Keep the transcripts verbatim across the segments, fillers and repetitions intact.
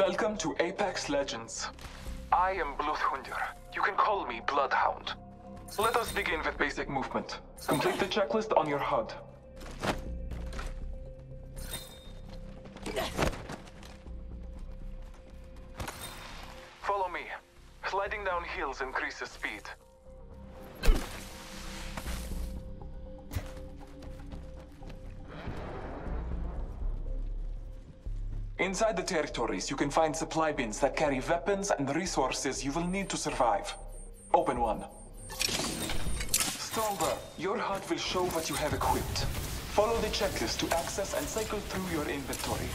Welcome to Apex Legends. I am Bloodhound. You can call me Bloodhound. Let us begin with basic movement. Complete the checklist on your H U D. Follow me. Sliding down hills increases speed. Inside the territories, you can find supply bins that carry weapons and resources you will need to survive. Open one. Stalder, your H U D will show what you have equipped. Follow the checklist to access and cycle through your inventory.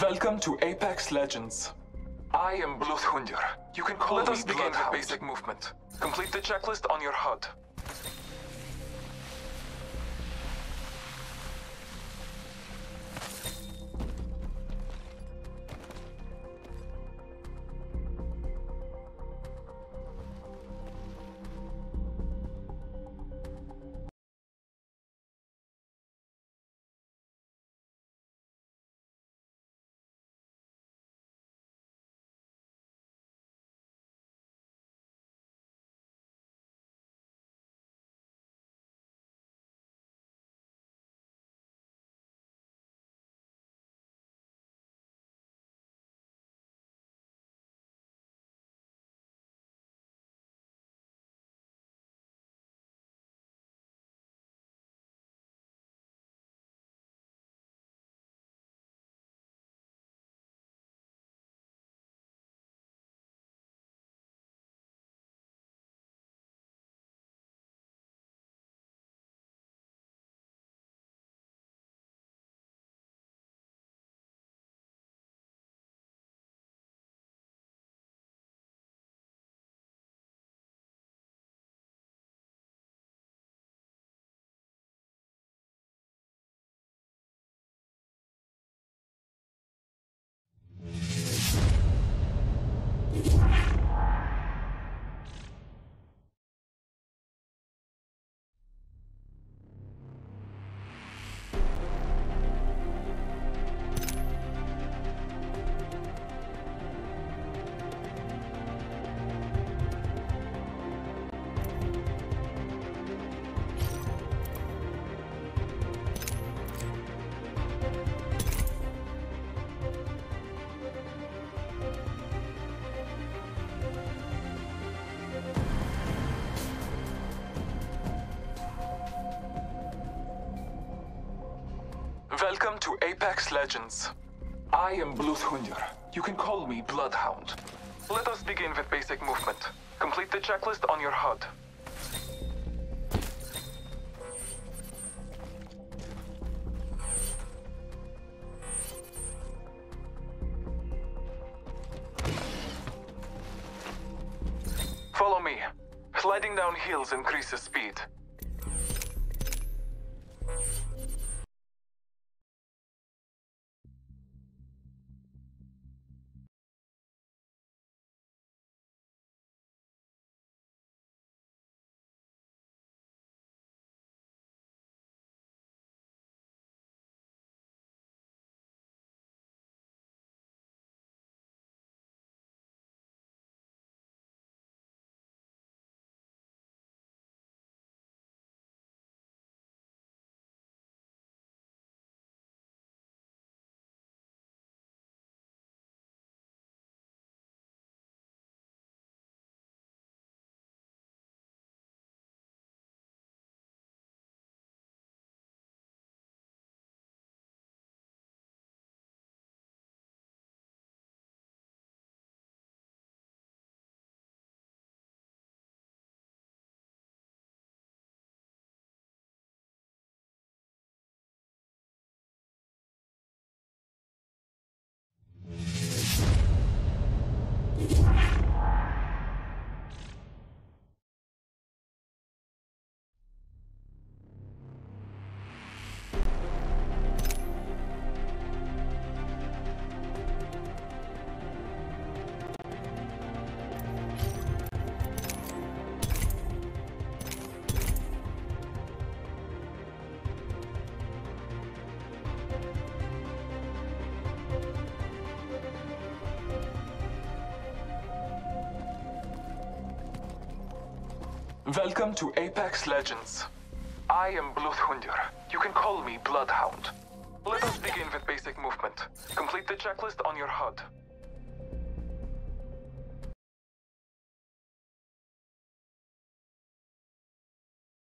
Welcome to Apex Legends. I am Bloodhound. You can call Let me us begin Bloodhound. Basic movement. Complete the checklist on your H U D. Welcome to Apex Legends. I am Bloodhound. You can call me Bloodhound. Let us begin with basic movement. Complete the checklist on your H U D. Follow me. Sliding down hills increases speed. Welcome to Apex Legends. I am Bloodhound. You can call me Bloodhound. Let us begin with basic movement. Complete the checklist on your H U D.